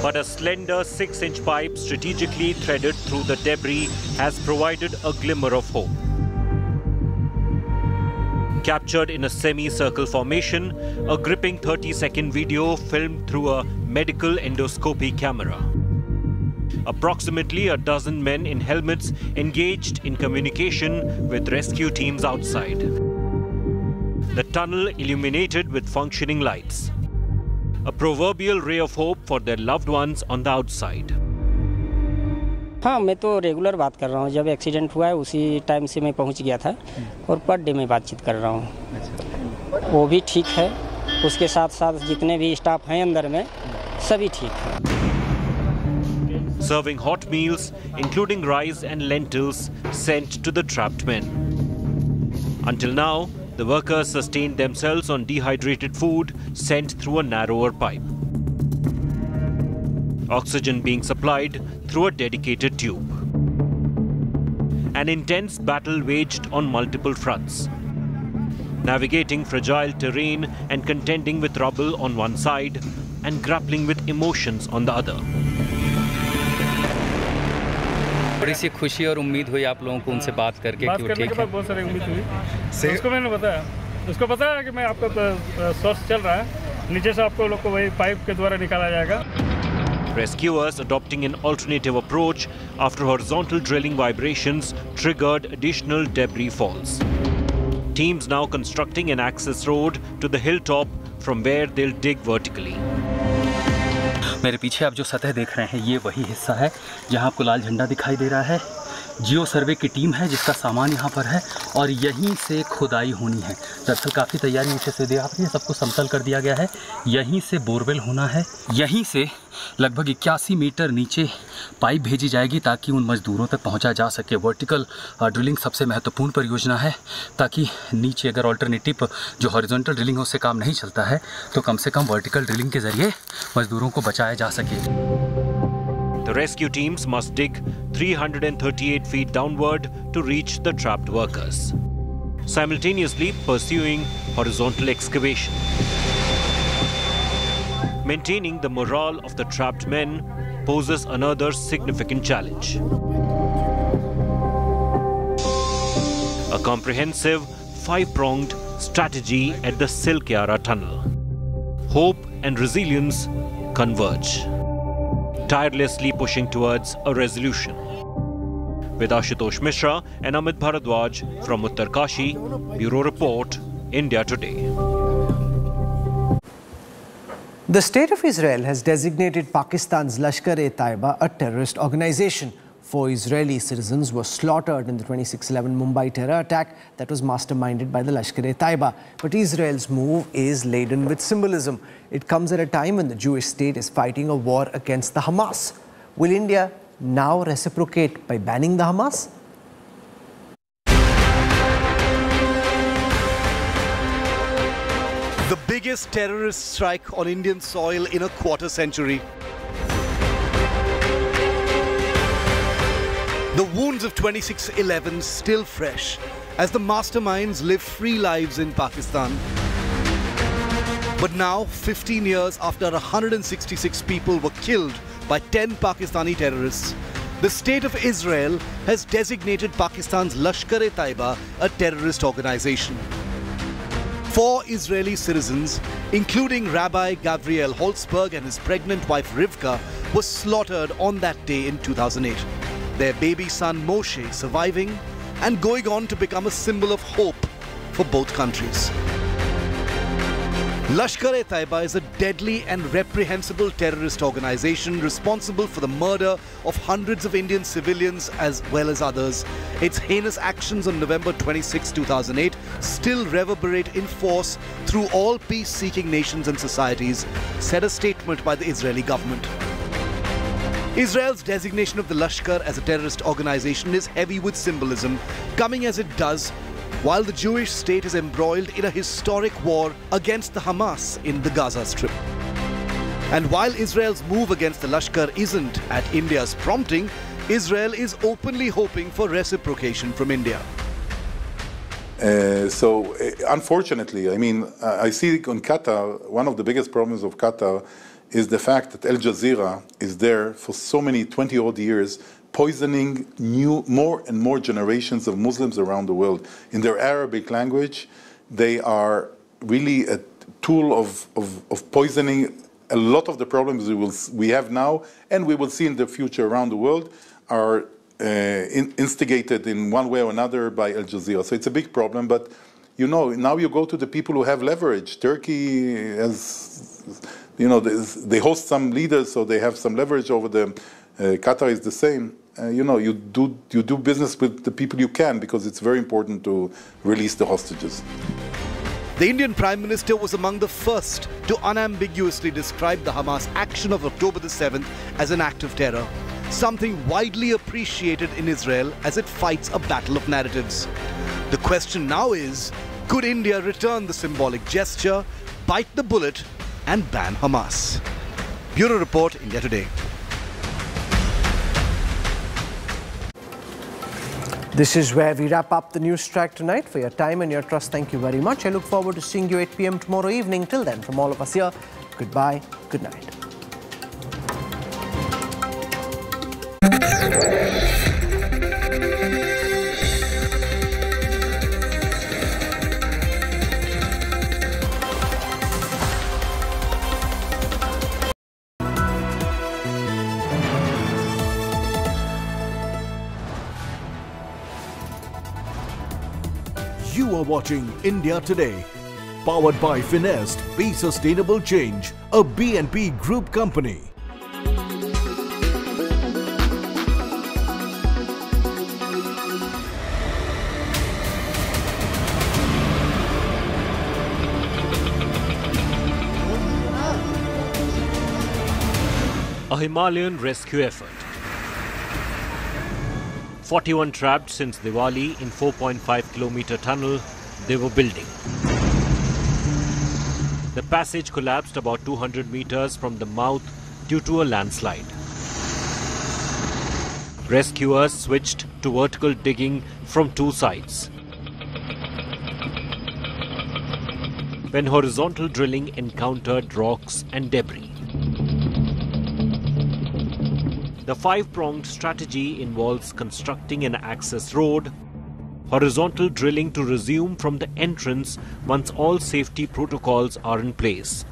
But a slender six-inch pipe strategically threaded through the debris has provided a glimmer of hope. Captured in a semi-circle formation, a gripping thirty-second video filmed through a medical endoscopy camera. Approximately a dozen men in helmets engaged in communication with rescue teams outside. The tunnel illuminated with functioning lights. A proverbial ray of hope for their loved ones on the outside. हाँ मैं तो regular बात कर रहा हूँ, जब accident हुआ है उसी टाइम से मैं पहुँच गया था और पर डे में बातचीत कर रहा हूँ। वो भी ठीक है, उसके साथ साथ जितने भी स्टाफ हैं अंदर में सभी ठीक हैं। Serving hot meals, including rice and lentils, sent to the trapped men. Until now, the workers sustained themselves on dehydrated food sent through a narrower pipe. Oxygen being supplied through a dedicated tube. An intense battle waged on multiple fronts. Navigating fragile terrain and contending with rubble on one side and grappling with emotions on the other. बड़ी सी खुशी और उम्मीद हुई आप लोगों को उनसे बात करके कि वो ठीक है। बहुत सारी उम्मीद हुई। उसको मैंने बताया, उसको बताया कि मैं आपका सोर्स चल रहा है, नीचे से आपको लोग को वही पाइप के द्वारा निकाला जाएगा। Rescuers adopting an alternative approach after horizontal drilling vibrations triggered additional debris falls. Teams now constructing an access road to the hilltop from where they'll dig vertically. मेरे पीछे आप जो सतह देख रहे हैं ये वही हिस्सा है जहां आपको लाल झंडा दिखाई दे रहा है। जियो सर्वे की टीम है जिसका सामान यहाँ पर है और यहीं से खुदाई होनी है। दरअसल काफ़ी तैयारी नीचे से दे आपने सबको समतल कर दिया गया है। यहीं से बोरवेल होना है। यहीं से लगभग इक्यासी मीटर नीचे पाइप भेजी जाएगी ताकि उन मजदूरों तक पहुँचा जा सके। वर्टिकल ड्रिलिंग सबसे महत्वपूर्ण परियोजना है ताकि नीचे अगर ऑल्टरनेटिव जो हॉरिजॉन्टल ड्रिलिंग उससे काम नहीं चलता है तो कम से कम वर्टिकल ड्रिलिंग के ज़रिए मजदूरों को बचाया जा सके। The rescue teams must dig three hundred thirty-eight feet downward to reach the trapped workers, simultaneously pursuing horizontal excavation. Maintaining the morale of the trapped men poses another significant challenge. A comprehensive, five-pronged strategy at the Silkyara tunnel. Hope and resilience converge. Tirelessly pushing towards a resolution. With Ashutosh Mishra and Amit Bharadwaj from Uttarkashi, Bureau Report, India Today. The state of Israel has designated Pakistan's Lashkar-e-Taiba a terrorist organization. Four Israeli citizens were slaughtered in the twenty-six eleven Mumbai terror attack that was masterminded by the Lashkar-e-Taiba. But Israel's move is laden with symbolism. It comes at a time when the Jewish state is fighting a war against the Hamas. Will India now reciprocate by banning the Hamas? The biggest terrorist strike on Indian soil in a quarter century. The wounds of twenty-six eleven still fresh as the masterminds live free lives in Pakistan. But now, fifteen years after one hundred sixty-six people were killed by ten Pakistani terrorists, the state of Israel has designated Pakistan's Lashkar-e-Taiba a terrorist organization. Four Israeli citizens, including Rabbi Gabriel Holzberg and his pregnant wife Rivka, were slaughtered on that day in two thousand eight. Their baby son Moshe surviving and going on to become a symbol of hope for both countries. Lashkar-e-Taiba is a deadly and reprehensible terrorist organization responsible for the murder of hundreds of Indian civilians as well as others. Its heinous actions on November twenty-sixth two thousand eight still reverberate in force through all peace-seeking nations and societies, said a statement by the Israeli government. Israel's designation of the Lashkar as a terrorist organization is heavy with symbolism, coming as it does while the Jewish state is embroiled in a historic war against the Hamas in the Gaza Strip. And while Israel's move against the Lashkar isn't at India's prompting, Israel is openly hoping for reciprocation from India. Uh, so, uh, unfortunately, I mean, uh, I see on Qatar, one of the biggest problems of Qatar is the fact that Al Jazeera is there for so many twenty odd years poisoning new, more and more generations of Muslims around the world. In their Arabic language, they are really a tool of, of, of poisoning a lot of the problems we, will, we have now and we will see in the future around the world are uh, in, instigated in one way or another by Al Jazeera. So it's a big problem, but you know, now you go to the people who have leverage. Turkey has, you know, they host some leaders, so they have some leverage over them. Uh, Qatar is the same. Uh, you know, you do, you do business with the people you can because it's very important to release the hostages. The Indian Prime Minister was among the first to unambiguously describe the Hamas action of October the seventh as an act of terror, something widely appreciated in Israel as it fights a battle of narratives. The question now is, could India return the symbolic gesture, bite the bullet and ban Hamas? Bureau Report, India Today. This is where we wrap up the Newstrack tonight. For your time and your trust, thank you very much. I look forward to seeing you eight p m tomorrow evening. Till then, from all of us here, goodbye, good night. You are watching India Today, powered by Finest, Be Sustainable Change, a B N P Group company. A Himalayan rescue effort. forty-one trapped since Diwali in four point five kilometer tunnel they were building. The passage collapsed about two hundred meters from the mouth due to a landslide. Rescuers switched to vertical digging from two sides. When horizontal drilling encountered rocks and debris. The five-pronged strategy involves constructing an access road, horizontal drilling to resume from the entrance once all safety protocols are in place,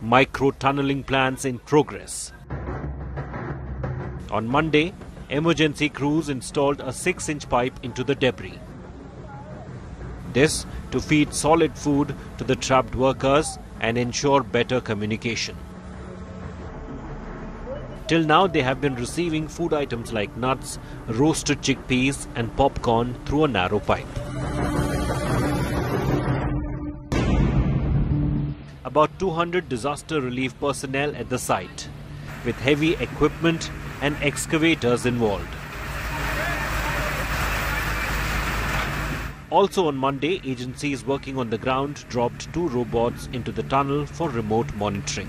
micro-tunneling plans in progress. On Monday, emergency crews installed a six-inch pipe into the debris. This to feed solid food to the trapped workers and ensure better communication. Till now, they have been receiving food items like nuts, roasted chickpeas and popcorn through a narrow pipe. About two hundred disaster relief personnel at the site, with heavy equipment and excavators involved. Also on Monday, agencies working on the ground dropped two robots into the tunnel for remote monitoring.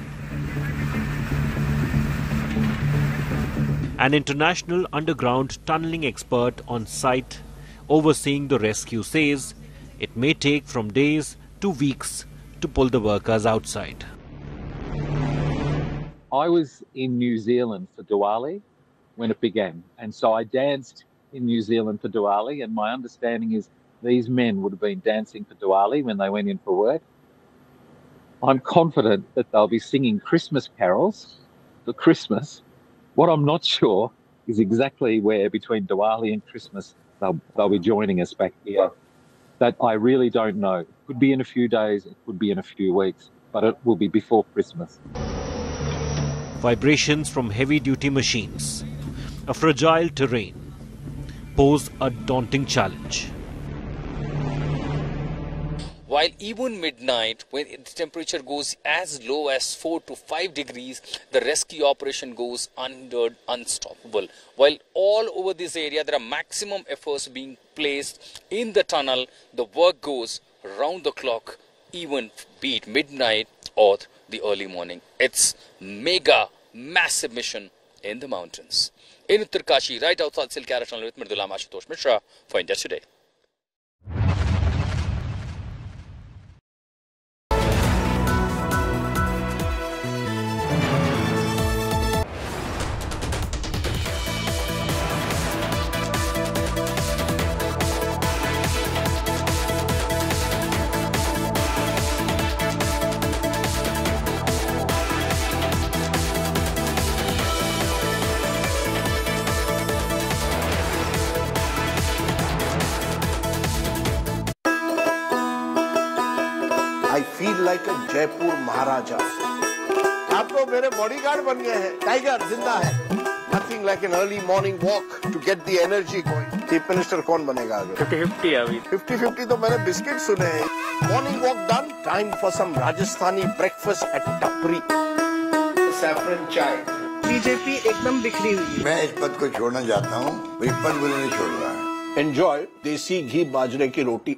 An international underground tunneling expert on site overseeing the rescue says it may take from days to weeks to pull the workers outside. I was in New Zealand for Diwali when it began, and so I danced in New Zealand for Diwali, and my understanding is these men would have been dancing for Diwali when they went in for work. I'm confident that they'll be singing Christmas carols for Christmas. What I'm not sure is exactly where between Diwali and Christmas they'll, they'll be joining us back here. That I really don't know. It could be in a few days, it could be in a few weeks, but it will be before Christmas. Vibrations from heavy-duty machines, a fragile terrain, pose a daunting challenge. While even midnight, when its temperature goes as low as four to five degrees, the rescue operation goes under unstoppable. While all over this area there are maximum efforts being placed in the tunnel, the work goes round the clock, even be it midnight or the early morning. It's mega, massive mission in the mountains. In Uttarkashi, right outside Silkyara tunnel with Mirdulam, Ashutosh Mishra for India Today. Jaipur महाराजा आप तो मेरे bodyguard बन गए हैं Tiger जिंदा है nothing like an early morning walk to get the energy going chief minister कौन बनेगा आगे फिफ्टी फिफ्टी अभी फिफ्टी फिफ्टी तो मैंने बिस्किट सुने हैं morning walk done time for some Rajasthani breakfast at टपरी सैफरन चाय बीजेपी एकदम बिखरी हुई मैं इस पद को छोड़ना चाहता हूँ पद मुझे नहीं छोड़ रहा है एंजॉय देसी घी बाजरे की रोटी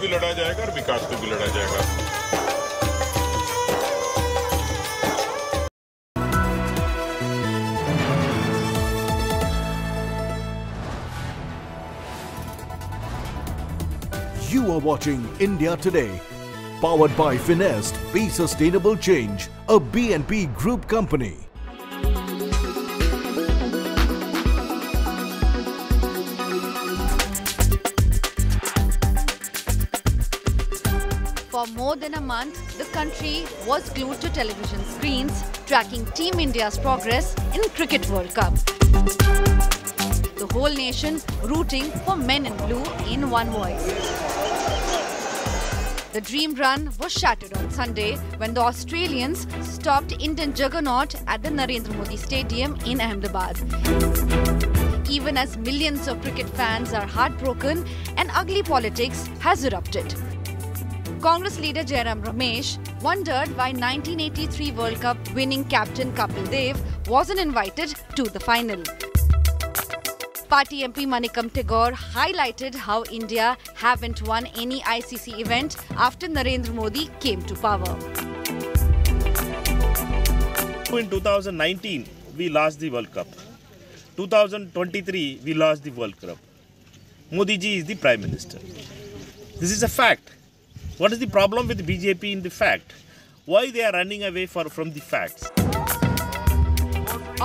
भी लड़ा जाएगा और विकास पे भी लड़ा जाएगा। You are watching India Today, powered by Finest, Be Sustainable Change, a B N P Group company. For more than a month, the country was glued to television screens, tracking Team India's progress in Cricket World Cup. The whole nation rooting for men in blue in one voice. The dream run was shattered on Sunday when the Australians stopped Indian juggernaut at the Narendra Modi Stadium in Ahmedabad. Even as millions of cricket fans are heartbroken and ugly politics has erupted. Congress leader Jairam Ramesh wondered why nineteen eighty-three World Cup winning captain Kapil Dev wasn't invited to the final. Party M P Manikam Tagore highlighted how India haven't won any I C C event after Narendra Modi came to power. In two thousand nineteen, we lost the World Cup. two thousand twenty-three, we lost the World Cup. Modi ji is the Prime Minister. This is a fact. What is the problem with B J P in the fact? Why they are running away for, from the facts?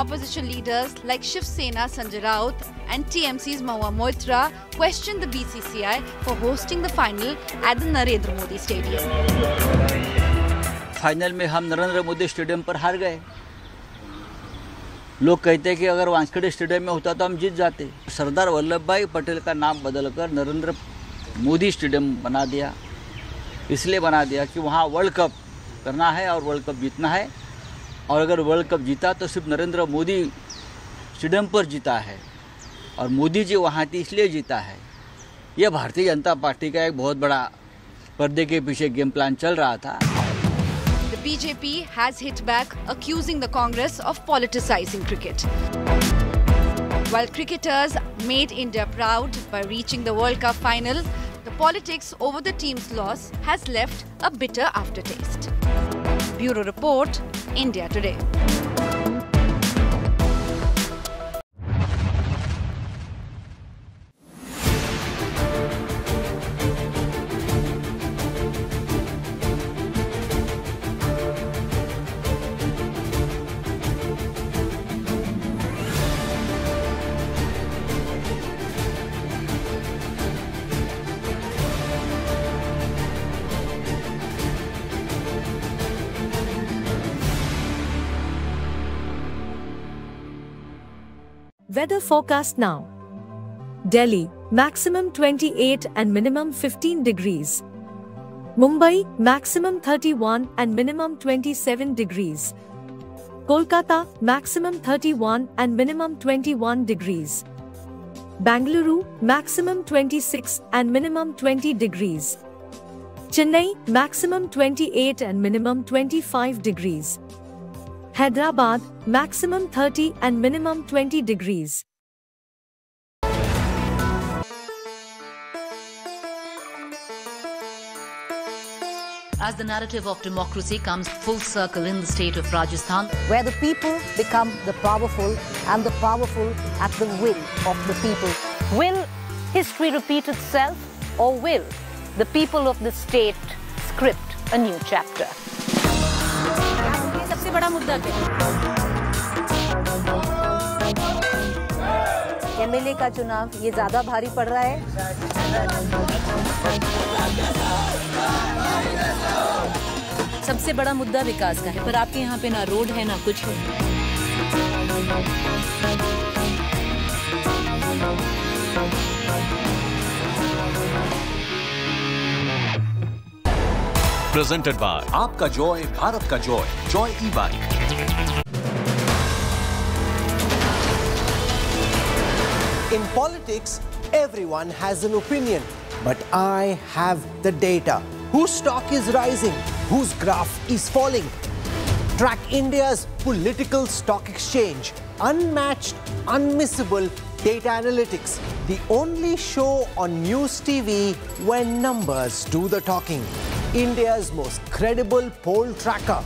Opposition leaders like Shiv Sena Sanjay Raut and T M C's Mahua Moitra questioned the B C C I for hosting the final at the Narendra Modi Stadium. Final में हम Narendra Modi stadium पर हार गए। लोग कहते कि अगर Wankhede stadium में होता तो हम जीत जाते। सरदार वल्लभ भाई पटेल का नाम बदलकर नरेंद्र मोदी स्टेडियम बना दिया। इसलिए बना दिया कि वहाँ वर्ल्ड कप करना है और वर्ल्ड कप जीतना है और अगर वर्ल्ड कप जीता तो सिर्फ नरेंद्र मोदी स्टेडियम पर जीता है और मोदी जी वहाँ थे इसलिए जीता है। यह भारतीय जनता पार्टी का एक बहुत बड़ा पर्दे के पीछे गेम प्लान चल रहा था। The B J P has hit back, accusing the Congress of politicizing cricket. While cricketers made India proud by reaching the World Cup final, the politics over the team's loss has left a bitter aftertaste. Bureau Report, India Today. Weather forecast now. Delhi, maximum twenty-eight and minimum fifteen degrees. Mumbai, maximum thirty-one and minimum twenty-seven degrees. Kolkata, maximum thirty-one and minimum twenty-one degrees. Bengaluru, maximum twenty-six and minimum twenty degrees. Chennai, maximum twenty-eight and minimum twenty-five degrees. Hyderabad, maximum thirty and minimum twenty degrees. As the narrative of democracy comes full circle in the state of Rajasthan, where the people become the powerful and the powerful at the will of the people. Will history repeat itself, or will the people of the state script a new chapter? MLA का चुनाव ये ज्यादा भारी पड़ रहा है। सबसे बड़ा मुद्दा विकास का है, पर आपके यहाँ पे ना रोड है ना कुछ है। Presented by आपका जॉय भारत का Joy Joy E bike. In politics, everyone has an opinion, but I have the data. Whose stock is rising? Whose graph is falling? Track India's political stock exchange. Unmatched, unmissable data analytics. The only show on News T V where numbers do the talking. India's most credible poll tracker.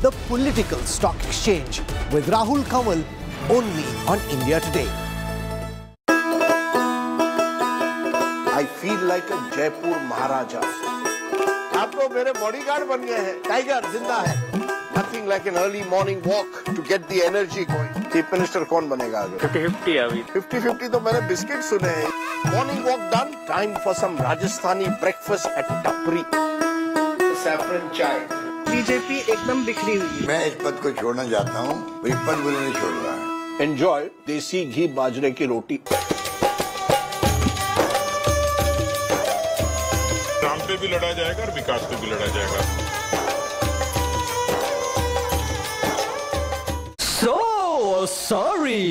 The Political Stock Exchange with Rahul Kanwal, only on India Today. I feel like a Jaipur Maharaja. आप लोग मेरे bodyguard बन गए हैं. Tiger जिंदा है. Nothing like an early morning walk to get the energy going. Chief Minister कौन बनेगा आगे? fifty fifty अभी. fifty fifty तो मैंने बिस्किट सुने हैं. Morning walk done. Time for some Rajasthani breakfast at Tapri. Saffron chai. B J P एकदम बिखरी हुई है. मैं इस पद को छोड़ना चाहता हूँ. इस पद मुझे नहीं छोड़ रहा है. Enjoy देसी घी बाजरे की रोटी. भी लड़ा जाएगा और विकास पे भी लड़ा जाएगा. So sorry.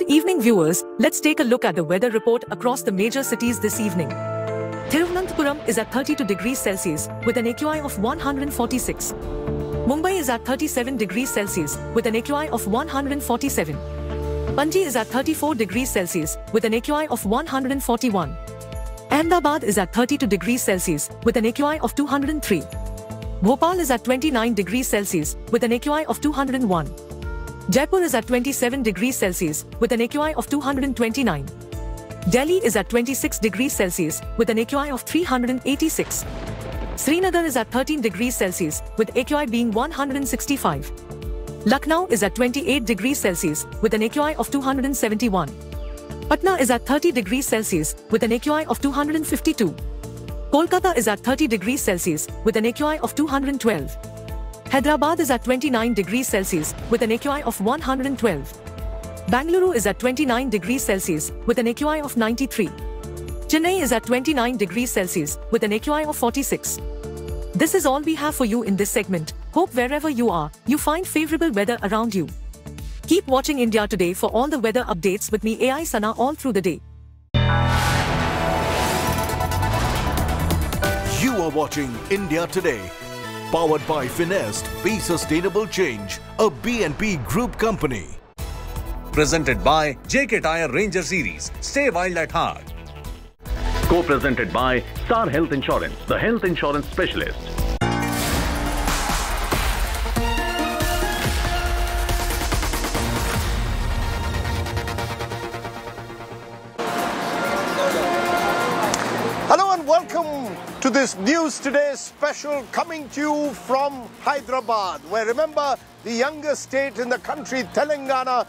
Good evening viewers, let's take a look at the weather report across the major cities this evening. Thiruvananthapuram is at thirty-two degrees Celsius with an A Q I of one hundred forty-six. Mumbai is at thirty-seven degrees Celsius with an A Q I of one hundred forty-seven. Panji is at thirty-four degrees Celsius with an A Q I of one hundred forty-one. Ahmedabad is at thirty-two degrees Celsius with an A Q I of two hundred three. Bhopal is at twenty-nine degrees Celsius with an A Q I of two hundred one. Jaipur is at twenty-seven degrees Celsius with an A Q I of two hundred twenty-nine. Delhi is at twenty-six degrees Celsius with an A Q I of three hundred eighty-six. Srinagar is at thirteen degrees Celsius with A Q I being one hundred sixty-five. Lucknow is at twenty-eight degrees Celsius with an A Q I of two hundred seventy-one. Patna is at thirty degrees Celsius with an A Q I of two hundred fifty-two. Kolkata is at thirty degrees Celsius with an A Q I of two hundred twelve. Hyderabad is at twenty-nine degrees Celsius with an A Q I of one hundred twelve. Bangalore is at twenty-nine degrees Celsius with an A Q I of ninety-three. Chennai is at twenty-nine degrees Celsius with an A Q I of forty-six. This is all we have for you in this segment. Hope wherever you are, you find favorable weather around you. Keep watching India Today for all the weather updates with me A I Sana all through the day. You are watching India Today, powered by Finest, Be Sustainable Change, a B N P Group company. Presented by J K Tyre Ranger Series. Stay wild at heart. Co-presented by Star Health Insurance, the health insurance specialist. Hello and welcome to this News Today special coming to you from Hyderabad, where remember the youngest state in the country, Telangana,